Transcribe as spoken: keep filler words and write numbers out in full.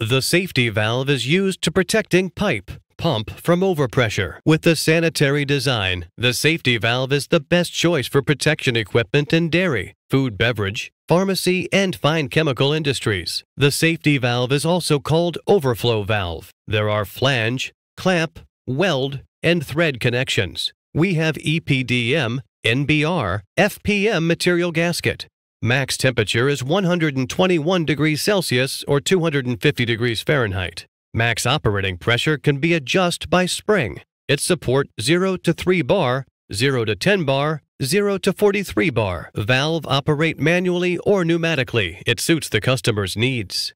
The safety valve is used to protecting pipe, pump from overpressure. With the sanitary design, the safety valve is the best choice for protection equipment in dairy, food, beverage, pharmacy, and fine chemical industries. The safety valve is also called overflow valve. There are flange, clamp, weld, and thread connections. We have E P D M, N B R, F P M material gasket. Max temperature is one hundred twenty-one degrees Celsius or two hundred fifty degrees Fahrenheit. Max operating pressure can be adjusted by spring. It supports zero to three bar, zero to ten bar, zero to forty-three bar. Valve operate manually or pneumatically. It suits the customer's needs.